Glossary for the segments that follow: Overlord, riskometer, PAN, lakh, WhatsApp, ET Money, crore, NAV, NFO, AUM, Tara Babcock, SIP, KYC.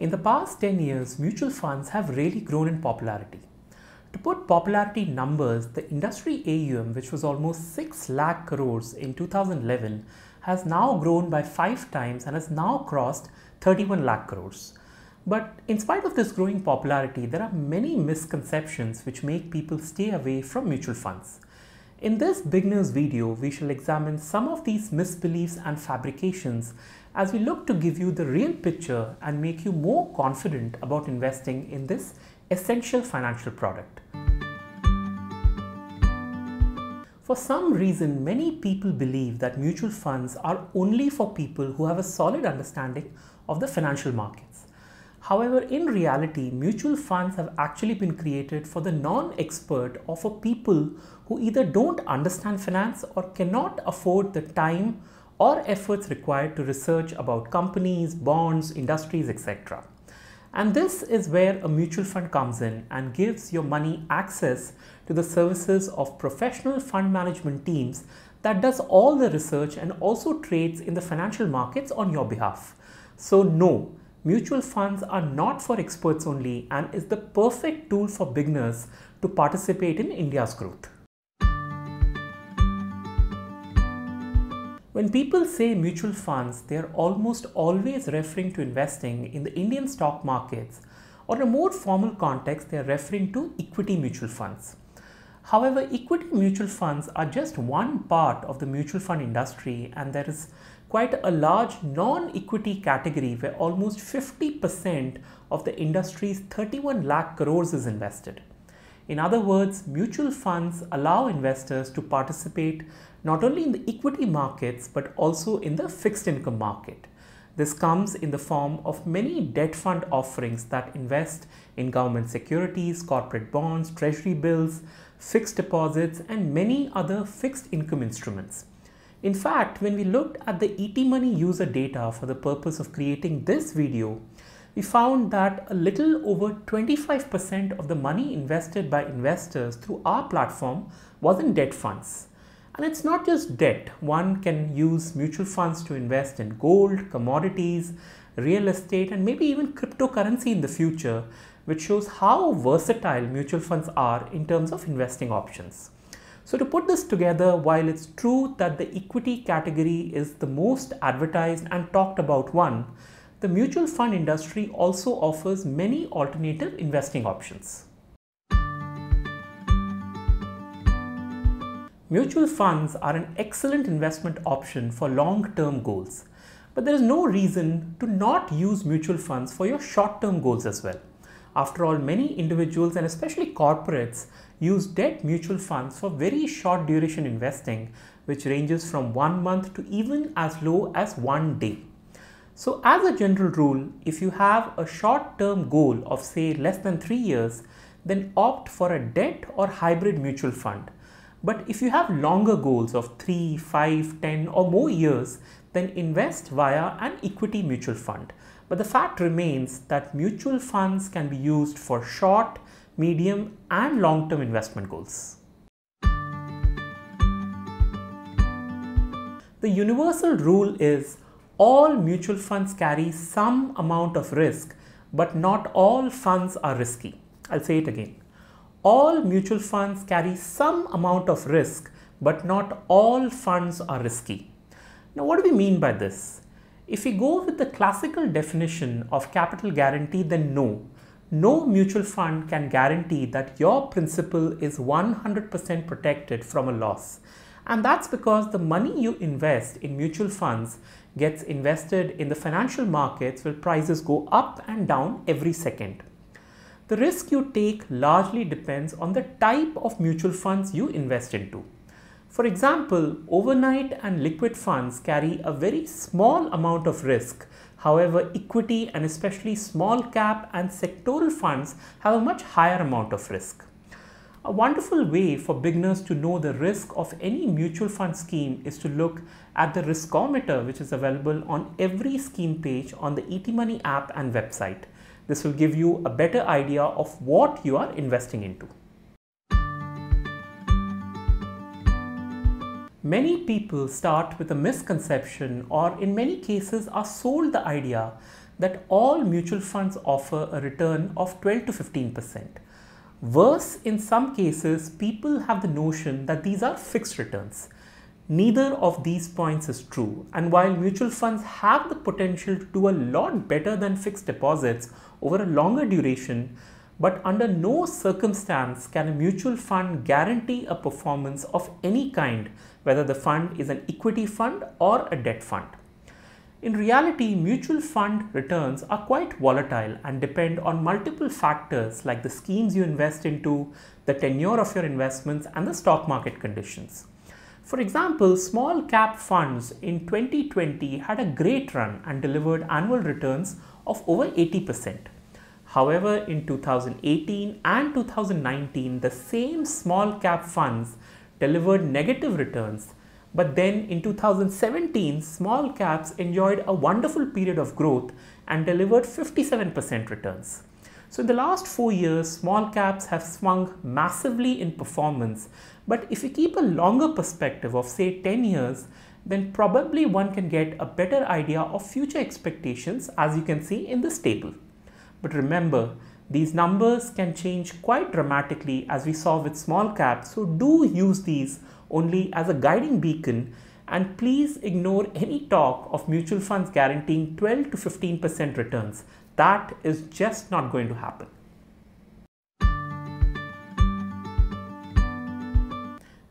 In the past 10 years, mutual funds have really grown in popularity. To put popularity numbers, the industry AUM, which was almost 6 lakh crores in 2011, has now grown by 5 times and has now crossed 31 lakh crores. But in spite of this growing popularity, there are many misconceptions which make people stay away from mutual funds. In this beginner's video, we shall examine some of these misbeliefs and fabrications as we look to give you the real picture and make you more confident about investing in this essential financial product. For some reason, many people believe that mutual funds are only for people who have a solid understanding of the financial markets. However, in reality, mutual funds have actually been created for the non-expert or for people who either don't understand finance or cannot afford the time or efforts required to research about companies, bonds, industries, etc. And this is where a mutual fund comes in and gives your money access to the services of professional fund management teams that does all the research and also trades in the financial markets on your behalf. So no, mutual funds are not for experts only and is the perfect tool for beginners to participate in India's growth. When people say mutual funds, they are almost always referring to investing in the Indian stock markets, or in a more formal context, they are referring to equity mutual funds. However, equity mutual funds are just one part of the mutual fund industry, and there is quite a large non-equity category where almost 50% of the industry's 31 lakh crores is invested. In other words, mutual funds allow investors to participate not only in the equity markets but also in the fixed income market. This comes in the form of many debt fund offerings that invest in government securities, corporate bonds, treasury bills, fixed deposits, and many other fixed income instruments. In fact, when we looked at the ET Money user data for the purpose of creating this video, we found that a little over 25% of the money invested by investors through our platform was in debt funds. And it's not just debt. One can use mutual funds to invest in gold, commodities, real estate, and maybe even cryptocurrency in the future, which shows how versatile mutual funds are in terms of investing options. So to put this together, while it's true that the equity category is the most advertised and talked about one, the mutual fund industry also offers many alternative investing options. Mutual funds are an excellent investment option for long-term goals, but there is no reason to not use mutual funds for your short-term goals as well. After all, many individuals and especially corporates use debt mutual funds for very short duration investing, which ranges from 1 month to even as low as 1 day. So as a general rule, if you have a short-term goal of say less than 3 years, then opt for a debt or hybrid mutual fund. But if you have longer goals of 3, 5, 10 or more years, then invest via an equity mutual fund. But the fact remains that mutual funds can be used for short, medium and long-term investment goals. The universal rule is all mutual funds carry some amount of risk, but not all funds are risky. I'll say it again. All mutual funds carry some amount of risk, but not all funds are risky. Now, what do we mean by this? If we go with the classical definition of capital guarantee, then no mutual fund can guarantee that your principal is 100% protected from a loss. And that's because the money you invest in mutual funds gets invested in the financial markets where prices go up and down every second. The risk you take largely depends on the type of mutual funds you invest into. For example, overnight and liquid funds carry a very small amount of risk. However, equity and especially small cap and sectoral funds have a much higher amount of risk. A wonderful way for beginners to know the risk of any mutual fund scheme is to look at the riskometer, which is available on every scheme page on the ET Money app and website. This will give you a better idea of what you are investing into. Many people start with a misconception, or in many cases are sold the idea that all mutual funds offer a return of 12 to 15%. Worse, in some cases, people have the notion that these are fixed returns. Neither of these points is true, and while mutual funds have the potential to do a lot better than fixed deposits over a longer duration, but under no circumstance can a mutual fund guarantee a performance of any kind, whether the fund is an equity fund or a debt fund. In reality, mutual fund returns are quite volatile and depend on multiple factors like the schemes you invest into, the tenure of your investments, and the stock market conditions. For example, small cap funds in 2020 had a great run and delivered annual returns of over 80%. However, in 2018 and 2019, the same small cap funds delivered negative returns. But then in 2017, small caps enjoyed a wonderful period of growth and delivered 57% returns. So in the last 4 years, small caps have swung massively in performance. But if you keep a longer perspective of say 10 years, then probably one can get a better idea of future expectations, as you can see in this table. But remember, these numbers can change quite dramatically as we saw with small caps, so do use these only as a guiding beacon, and please ignore any talk of mutual funds guaranteeing 12 to 15% returns. That is just not going to happen.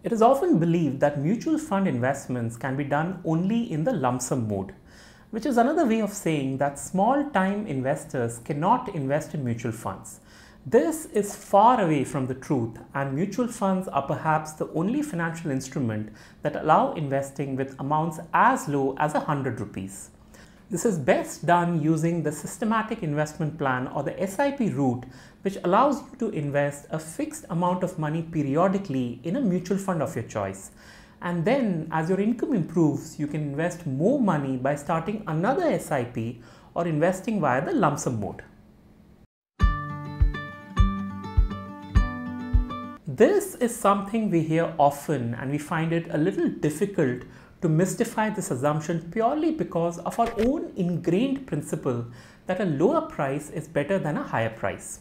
It is often believed that mutual fund investments can be done only in the lump sum mode, which is another way of saying that small-time investors cannot invest in mutual funds. This is far away from the truth, and mutual funds are perhaps the only financial instrument that allow investing with amounts as low as 100 rupees. This is best done using the systematic investment plan or the SIP route, which allows you to invest a fixed amount of money periodically in a mutual fund of your choice. And then as your income improves, you can invest more money by starting another SIP or investing via the lump sum mode. This is something we hear often, and we find it a little difficult to mystify this assumption purely because of our own ingrained principle that a lower price is better than a higher price.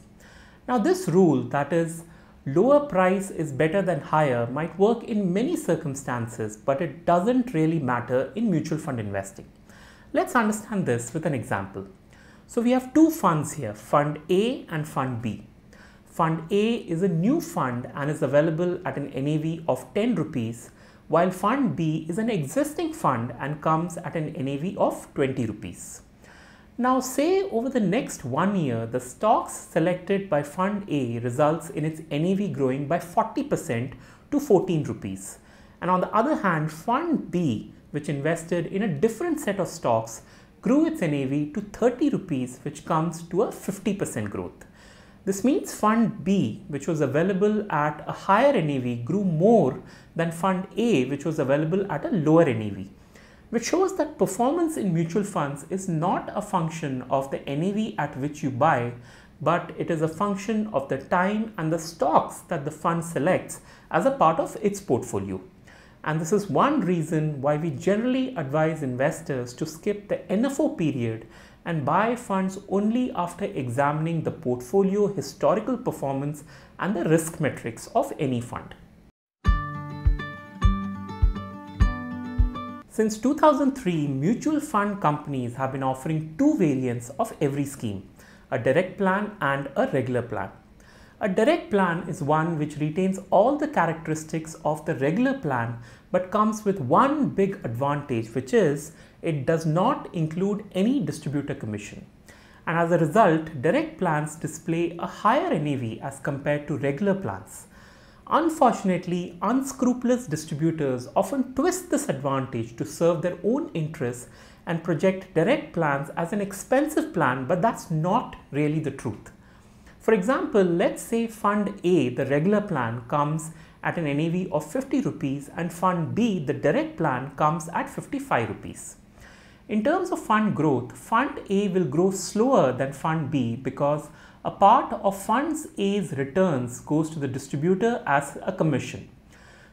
Now this rule, that is, lower price is better than higher, might work in many circumstances, but it doesn't really matter in mutual fund investing. Let's understand this with an example. So we have two funds here, Fund A and Fund B. Fund A is a new fund and is available at an NAV of 10 rupees, while Fund B is an existing fund and comes at an NAV of 20 rupees. Now say over the next 1 year, the stocks selected by Fund A results in its NAV growing by 40% to 14 rupees. And on the other hand, Fund B, which invested in a different set of stocks, grew its NAV to 30 rupees, which comes to a 50% growth. This means Fund B, which was available at a higher NAV, grew more than Fund A, which was available at a lower NAV, which shows that performance in mutual funds is not a function of the NAV at which you buy, but it is a function of the time and the stocks that the fund selects as a part of its portfolio. And this is one reason why we generally advise investors to skip the NFO period and buy funds only after examining the portfolio, historical performance, and the risk metrics of any fund. Since 2003, mutual fund companies have been offering two variants of every scheme, a direct plan and a regular plan. A direct plan is one which retains all the characteristics of the regular plan but comes with one big advantage, which is it does not include any distributor commission. And as a result, direct plans display a higher NAV as compared to regular plans. Unfortunately, unscrupulous distributors often twist this advantage to serve their own interests and project direct plans as an expensive plan, but that's not really the truth. For example, let's say Fund A, the regular plan, comes at an NAV of 50 rupees and Fund B, the direct plan, comes at 55 rupees. In terms of fund growth, Fund A will grow slower than Fund B because a part of Fund A's returns goes to the distributor as a commission.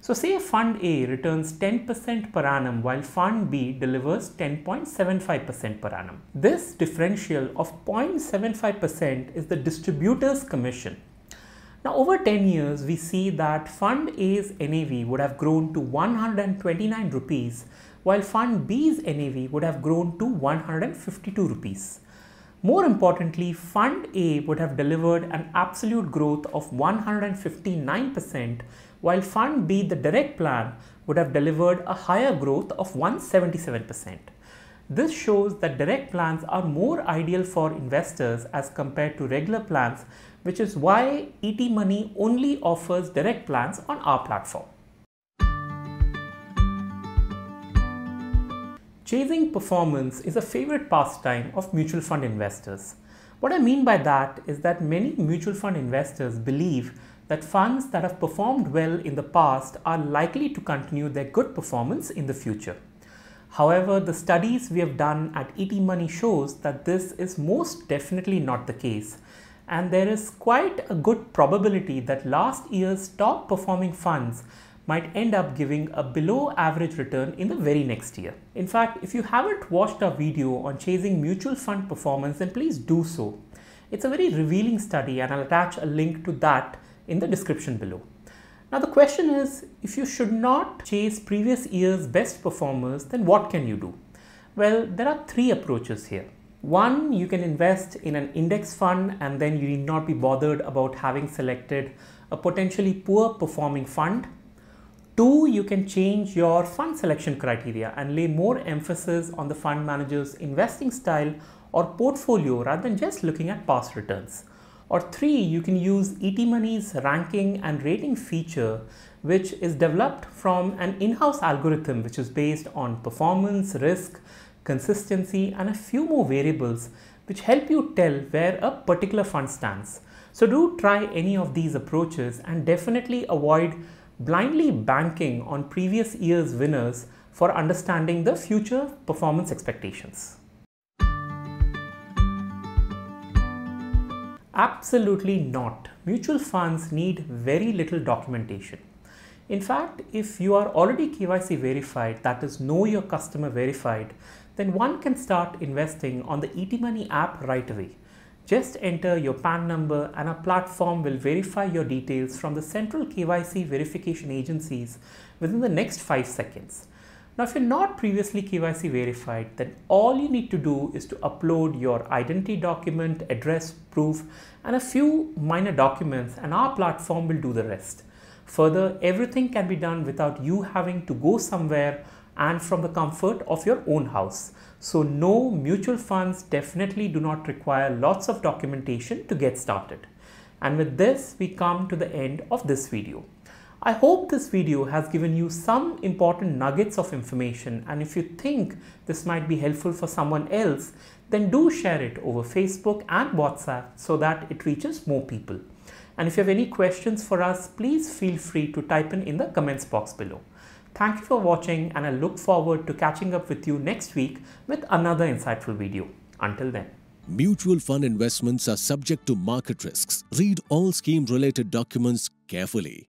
So say fund A returns 10% per annum while fund B delivers 10.75% per annum. This differential of 0.75% is the distributor's commission. Now over 10 years, we see that fund A's NAV would have grown to 129 rupees while fund B's NAV would have grown to 152 rupees. More importantly, Fund A would have delivered an absolute growth of 159%, while Fund B, the direct plan, would have delivered a higher growth of 177%. This shows that direct plans are more ideal for investors as compared to regular plans, which is why ET Money only offers direct plans on our platform. Chasing performance is a favorite pastime of mutual fund investors. What I mean by that is that many mutual fund investors believe that funds that have performed well in the past are likely to continue their good performance in the future. However, the studies we have done at ET Money shows that this is most definitely not the case, and there is quite a good probability that last year's top performing funds might end up giving a below average return in the very next year. In fact, if you haven't watched our video on chasing mutual fund performance, then please do so. It's a very revealing study and I'll attach a link to that in the description below. Now the question is, if you should not chase previous year's best performers, then what can you do? Well, there are three approaches here. One, you can invest in an index fund and then you need not be bothered about having selected a potentially poor performing fund. Two, you can change your fund selection criteria and lay more emphasis on the fund manager's investing style or portfolio rather than just looking at past returns. Or three, you can use ET Money's ranking and rating feature, which is developed from an in-house algorithm which is based on performance, risk, consistency, and a few more variables which help you tell where a particular fund stands. So do try any of these approaches and definitely avoid blindly banking on previous year's winners for understanding the future performance expectations. Absolutely not. Mutual funds need very little documentation. In fact, if you are already KYC verified, that is Know Your Customer verified, then one can start investing on the ET Money app right away. Just enter your PAN number and our platform will verify your details from the central KYC verification agencies within the next 5 seconds. Now, if you're not previously KYC verified, then all you need to do is to upload your identity document, address proof, and a few minor documents, and our platform will do the rest. Further, everything can be done without you having to go somewhere and from the comfort of your own house. So no, mutual funds definitely do not require lots of documentation to get started. And with this, we come to the end of this video. I hope this video has given you some important nuggets of information, and if you think this might be helpful for someone else, then do share it over Facebook and WhatsApp so that it reaches more people. And if you have any questions for us, please feel free to type in the comments box below. Thank you for watching, and I look forward to catching up with you next week with another insightful video. Until then. Mutual fund investments are subject to market risks. Read all scheme-related documents carefully.